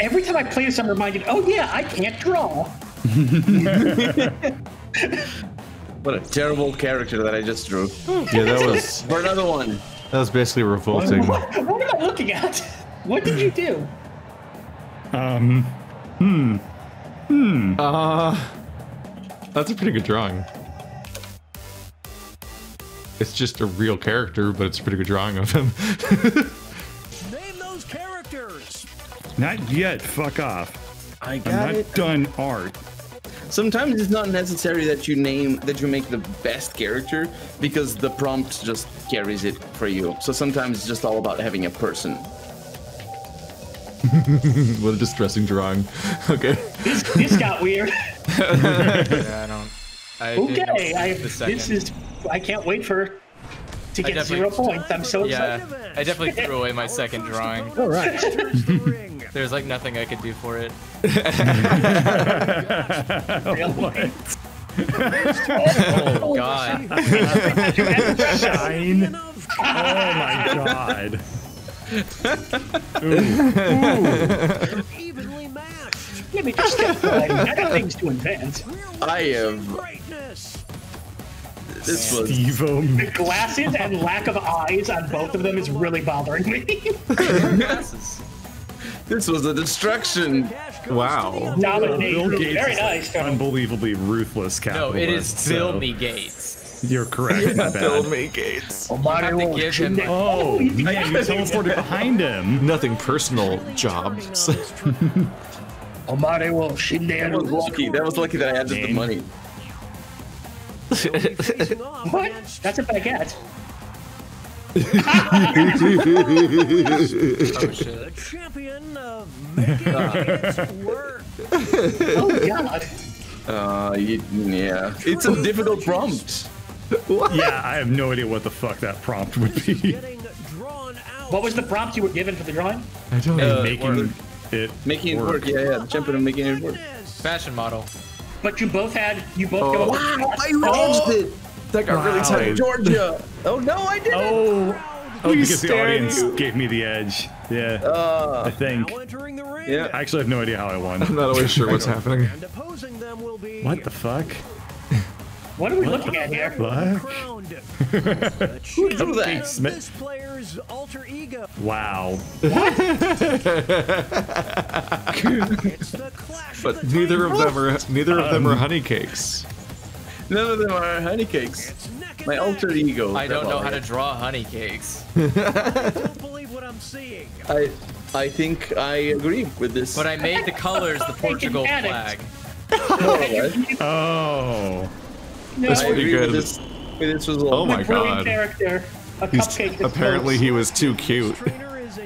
every time I play this, I'm reminded, oh yeah, I can't draw. What a terrible character that I just drew. Yeah, that was... For another one. That was basically revolting. What am I looking at? What did you do? That's a pretty good drawing. It's just a real character, but it's a pretty good drawing of him. Name those characters! Not yet, fuck off. I'm not done art. Sometimes it's not necessary that you make the best character, because the prompt just carries it for you. So sometimes it's just all about having a person. What a distressing drawing. Okay. This got weird. Yeah, I can't wait to get 0 points. I'm so excited. Yeah, I definitely threw away my second drawing. All right. There's like nothing I could do for it. What? Oh god. Shine. Oh my god. Ooh. Evenly matched. Let me just step forward. I got things to invent. I am. This was the glasses and lack of eyes on both of them is really bothering me. This was a destruction. Wow. Bill Gates. Very nice. Unbelievably ruthless capitalist. No, it is still me Gates. You're correct. Yeah, Bill Gates. You teleported behind him. Nothing personal, jobs. That was lucky that I had just the money. What? That's a baguette. Oh shit. Champion of making it work. Oh god. Yeah. It's a difficult prompt. What? Yeah, I have no idea what the fuck that prompt would be. What was the prompt you were given for the drawing? I don't know. Making it work. Yeah. Jumping and making it work. Fashion model. But you both go. Wow! I launched it. That got really tight, Georgia. Oh no, I didn't. Oh, because the audience gave me the edge. Yeah. I think. Yeah. I actually have no idea how I won. I'm not always sure what's happening. What the fuck? What are we looking at here? Who drew that? This player's alter ego. Wow. But neither of them are honey cakes. None of them are honey cakes. My alter ego. I don't know how to draw honey cakes. I don't believe what I'm seeing. I think I agree with this. But I made the colors the Portugal flag. Oh. No, that's pretty good. This was oh my god. Character, a cupcake apparently he was too cute.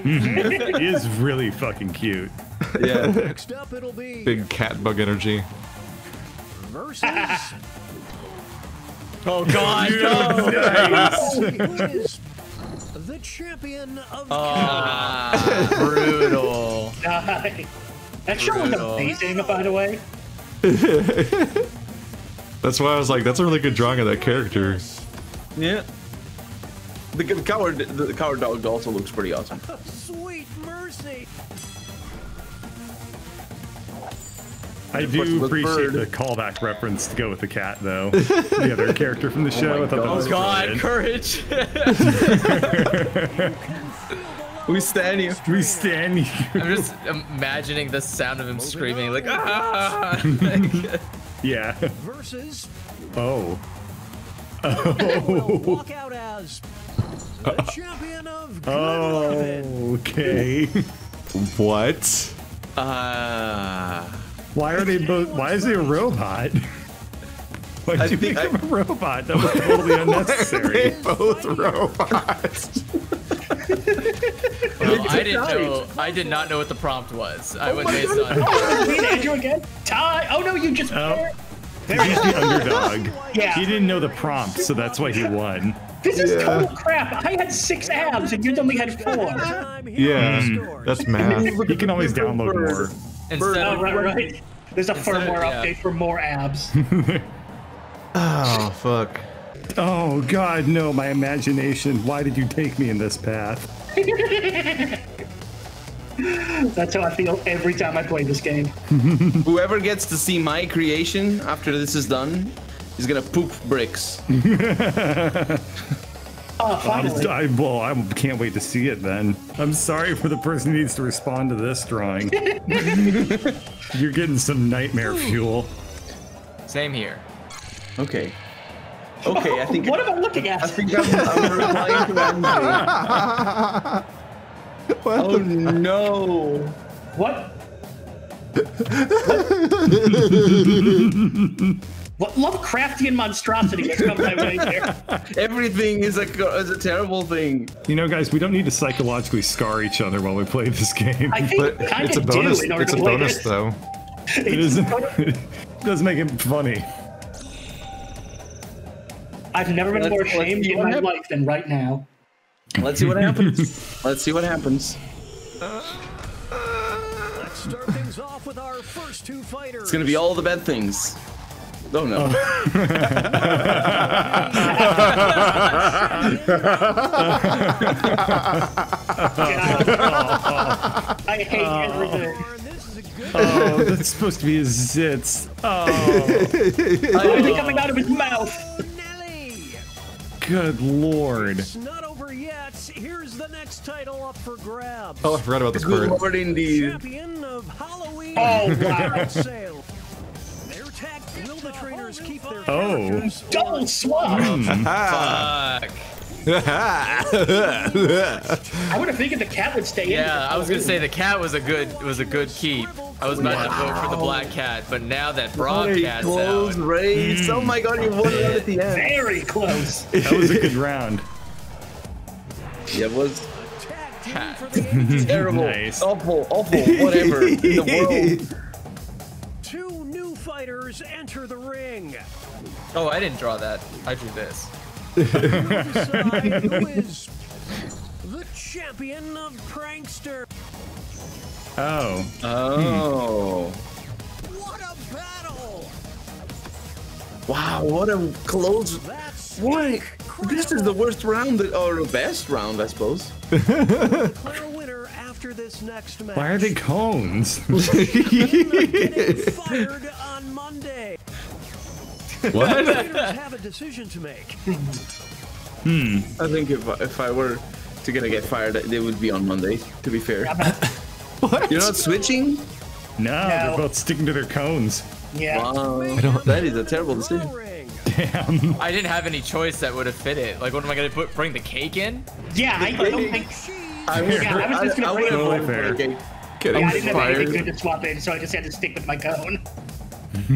He is really fucking cute. Yeah. Next up it'll be big cat bug energy. Versus... Oh god. No. Nice. The champion of brutal. That show was amazing, by the way. That's why I was like, that's a really good drawing of that character. Yeah. The coward dog also looks pretty awesome. Sweet mercy. I do appreciate the callback reference to go with the cat, though. The other character from the show. Oh, God, courage. We stand you. We stand you. I'm just imagining the sound of him screaming, like, ah! Yeah. Versus. Oh. Walk out as the champion of okay. What? Why are they both? Why is he a robot? Why did you make him a robot? That was totally unnecessary. They both robots. Well, I did not know what the prompt was. I was based on. Andrew again? Ty? Oh no, you just. Oh. He's the underdog. Yeah. He didn't know the prompt, so that's why he won. This is total crap. I had 6 abs and you only had 4. Yeah, that's math. You can always download more. Instead, there's a firmware update for more abs. Oh fuck. Oh god, no, my imagination. Why did you take me in this path? That's how I feel every time I play this game. Whoever gets to see my creation after this is done is gonna poop bricks. Oh, finally. Well, I can't wait to see it then. I'm sorry for the person who needs to respond to this drawing. You're getting some nightmare fuel. Same here. Okay. Okay, I think. What am I looking at? I think I'm replying to that. Oh no! What? What Lovecraftian monstrosity has come my way here? Everything is a terrible thing. You know, guys, we don't need to psychologically scar each other while we play this game. I think but it's a bonus. It's a bonus, though. It does make it funny. I've never been more ashamed in my life than right now. Let's see what happens. Let's see what happens. Let's start things off with our first two fighters. It's gonna be all the bad things. Oh no. I hate everything. Oh, that's supposed to be his zits. Oh. It's coming out of his mouth. Good lord. It's not over yet. Here's the next title up for grabs. Oh, I forgot about this bird. Good lord, indeed. Champion of Halloween. Oh, wow. Their tag, will the trainers keep their characters? Double swap. Fuck. I would have figured the cat would stay in. Yeah, I was going to say the cat was a good keep. I was about to vote for the black cat, but now that broad cat's out. Very close race. Oh my god, you won it at the end. Very close. That was a good round. Yeah, it was. Cat. Terrible. Nice. Awful. Awful. Whatever in the world. Two new fighters enter the ring. Oh, I didn't draw that. I drew this. We'll decide who is the champion of Prankster. Oh. Oh. What a battle! Wow, what a close. What? This is the worst round, or the best round, I suppose. Declare winner after this next match. Why are they cones? Fired on Monday. What? Have a decision to make. I think if I were to get fired, they would be on Monday. To be fair. What? You're not switching? No, they're both sticking to their cones. Yeah. Wow. That is a terrible decision. Damn. I didn't have any choice that would have fit it. Like, what am I gonna put? Bring the cake in? Yeah, I don't think. I was just gonna bring it. I didn't have anything good to swap in, so I just had to stick with my cone.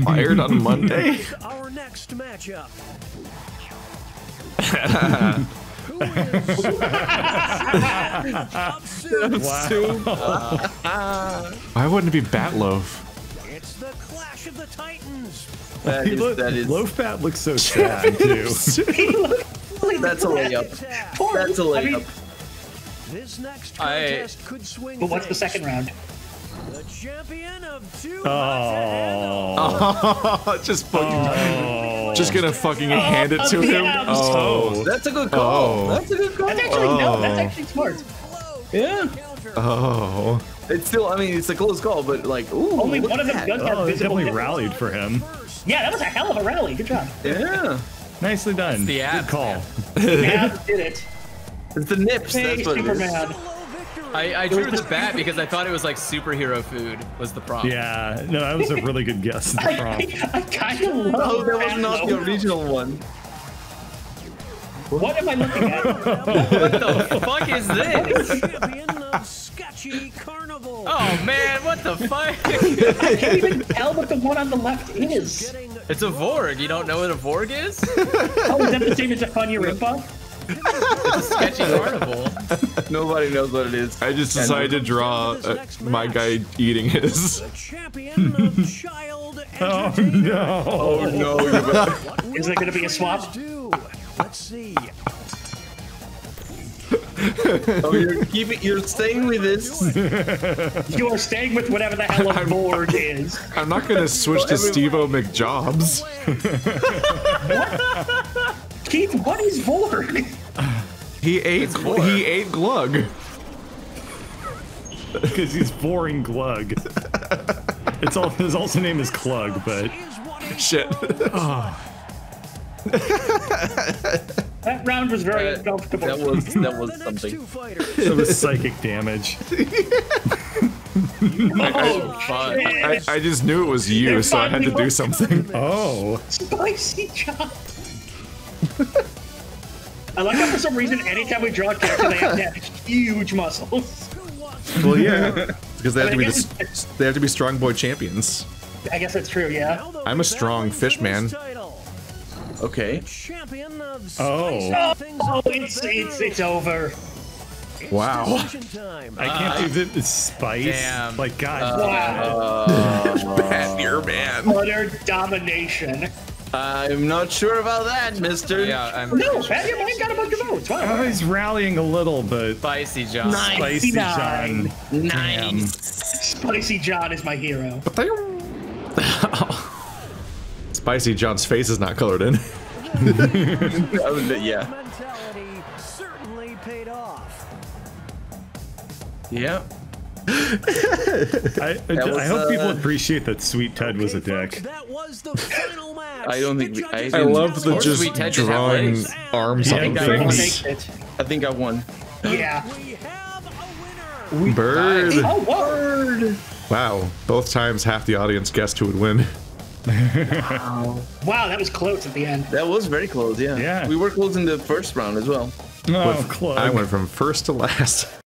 Fired on Monday. Our next matchup. Who is why wouldn't it be Batloaf? It's the clash of the Titans. Loaf Bat looks so sad too. That's a layup. Poor. That's a layup. I mean, this next contest could swing. But what's the second round? The champion of two. Oh. Just fucking. Oh. Just gonna fucking hand it to him. Oh. That's a good call. Oh. That's a good call. That's actually no. That's actually smart. Yeah. Oh. It's still. I mean, it's a close call, but like. Ooh, only one of them does have visible. Definitely rallied for him. Yeah, that was a hell of a rally. Good job. Yeah. Nicely done. The abs, good call. The abs did it. It's the nips. Hey, that's what it is. I drew the bat because I thought it was like superhero food was the prompt. Yeah, no, that was a really good guess at the prompt. I kind of love that was not the original one. What am I looking at? What the fuck is this? Champion of Sketchy Carnival. Oh man, what the fuck? I can't even tell what the one on the left is. It's a Vorg. You don't know what a Vorg is? Oh, is that the same as a Funny Ripoff? It's a sketchy carnival. Nobody knows what it is. I just decided to draw my guy eating his. The champion of child entertainment. Oh no! Oh no! Is there gonna be a swap? Let's see. Oh, you're staying with this. You are staying with whatever the hell a board is. I'm not gonna switch to Steve-O McJobs. What? Keith, what is Vorg? He ate glug. Because he's boring Glug. It's all, his also name is Clug, but... Shit. Oh. That round was very uncomfortable. That was something. It was psychic damage. I just knew it was you, so I had to do something. Oh. Spicy chop. I like how for some reason anytime we draw a character they have to have huge muscles. Well, yeah, because they have to be they have to be strong boy champions. I guess that's true. Yeah. I'm a strong fish man. Okay. Oh. Oh, it's over. Wow. I can't do the spice. Damn. Like God. Wow. Bad year, man. Utter domination. I'm not sure about that, mister. Yeah, no, Patty O'Brien got a bunch of votes. Wow. Oh, he's rallying a little, but... Spicy John. Nice. Spicy John. Nice. Spicy John is my hero. But they... Spicy John's face is not colored in. Yeah. Yeah. I hope people appreciate that Sweet Ted was a dick. I don't think I love the just drawing arms on things. I think I won. Yeah. Bird. Oh, Bird. Wow. Both times half the audience guessed who would win. Wow. Wow, that was close at the end. That was very close, yeah. We were close in the first round as well. Oh, close. I went from first to last.